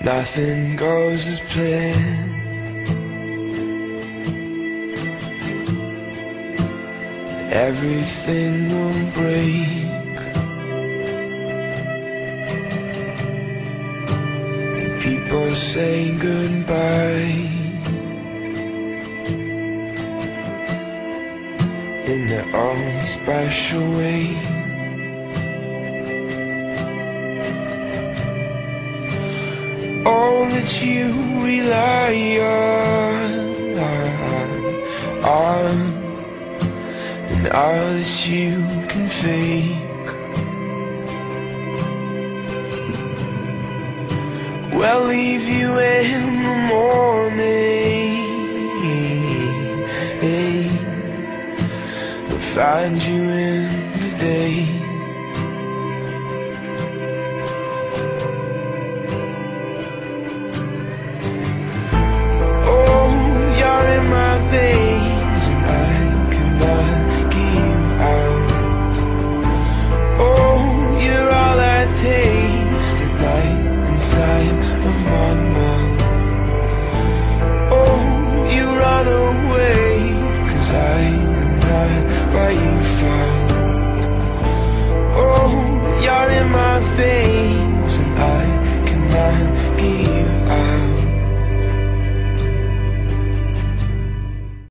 Nothing goes as planned. Everything will break. People say goodbye. In their own special way. All that you rely on are, and all that you can fake will leave you in the morning. Find you in the day. Oh, you're in my veins, and I cannot get you out. Oh, you're all I taste, the light inside of my mouth. Oh, you run away, 'cause I am not what you found. Oh, you're in my face.